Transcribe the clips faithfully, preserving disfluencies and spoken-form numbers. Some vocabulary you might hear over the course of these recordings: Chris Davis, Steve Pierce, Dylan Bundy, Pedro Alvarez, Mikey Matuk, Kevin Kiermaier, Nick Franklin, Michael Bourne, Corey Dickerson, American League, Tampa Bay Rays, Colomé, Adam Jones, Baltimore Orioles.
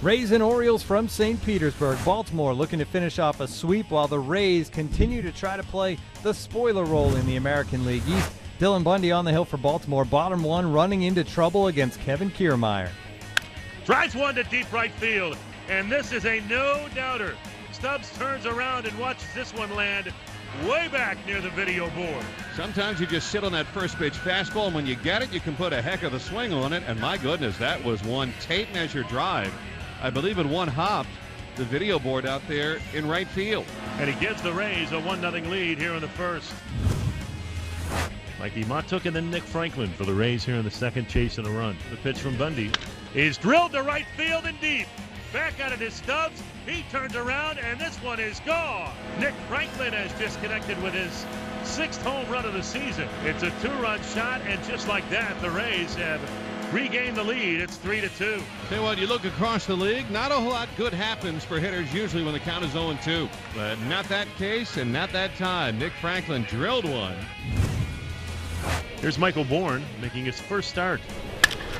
Rays and Orioles from Saint Petersburg. Baltimore looking to finish off a sweep while the Rays continue to try to play the spoiler role in the American League East. Dylan Bundy on the hill for Baltimore. Bottom one running into trouble against Kevin Kiermaier. Drives one to deep right field, and this is a no-doubter. Stubbs turns around and watches this one land way back near the video board. Sometimes you just sit on that first pitch fastball, and when you get it, you can put a heck of a swing on it. And my goodness, that was one tape measure drive. I believe in one hop, the video board out there in right field. And he gives the Rays a one nothing lead here in the first. Mikey Matuk and then Nick Franklin for the Rays here in the second, chasing a run. The pitch from Bundy is drilled to right field and deep. Back out of his Stubbs. He turns around, and this one is gone. Nick Franklin has disconnected with his sixth home run of the season. It's a two-run shot, and just like that, the Rays have regained the lead. It's three to two. Tell you what, you look across the league, not a whole lot good happens for hitters usually when the count is oh and two. But not that case, and not that time. Nick Franklin drilled one. Here's Michael Bourne making his first start.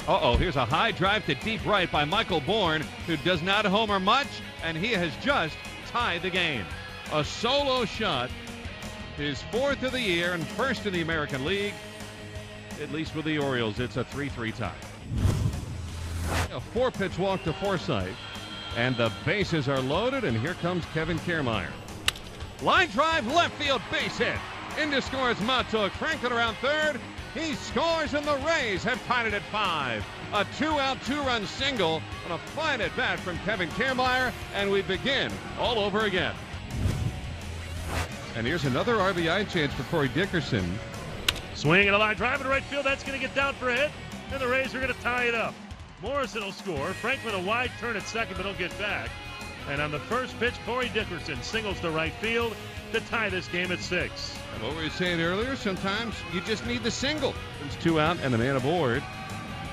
Uh-oh, here's a high drive to deep right by Michael Bourne, who does not homer much, and he has just tied the game. A solo shot, his fourth of the year and first in the American League, at least with the Orioles. It's a three three tie. A four-pitch walk to Forsythe, and the bases are loaded, and here comes Kevin Kiermaier. Line drive, left field, base hit. Into scores Matuk. Franklin around third. He scores, and the Rays have tied it at five. A two-out, two-run single on a fine at-bat from Kevin Kiermaier, and we begin all over again. And here's another R B I chance for Corey Dickerson. Swing and a line drive into right field. That's going to get down for a hit, and the Rays are going to tie it up. Morrison will score. Franklin a wide turn at second, but he'll get back. And on the first pitch, Corey Dickerson singles to right field to tie this game at six. And what we were saying earlier, sometimes you just need the single. It's two out and a man aboard.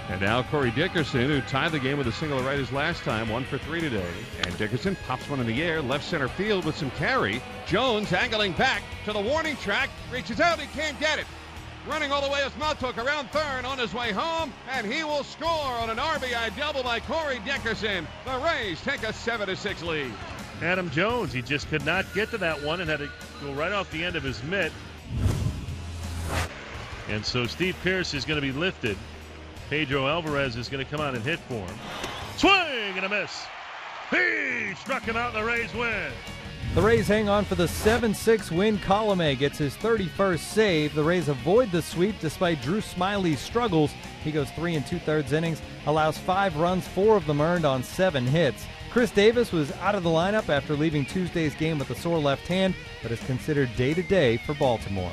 And now Corey Dickerson, who tied the game with a single right his last time, one for three today. And Dickerson pops one in the air, left center field with some carry. Jones angling back to the warning track, reaches out, he can't get it. Running all the way is Matuk around third on his way home, and he will score on an R B I double by Corey Dickerson. The Rays take a seven to six lead. Adam Jones, he just could not get to that one and had to go right off the end of his mitt. And so Steve Pierce is going to be lifted. Pedro Alvarez is going to come out and hit for him. Swing and a miss. He struck him out, and the Rays win. The Rays hang on for the seven six win. Colomé gets his thirty-first save. The Rays avoid the sweep despite Drew Smyly's struggles. He goes three and two-thirds innings, allows five runs, four of them earned on seven hits. Chris Davis was out of the lineup after leaving Tuesday's game with a sore left hand, but is considered day-to-day for Baltimore.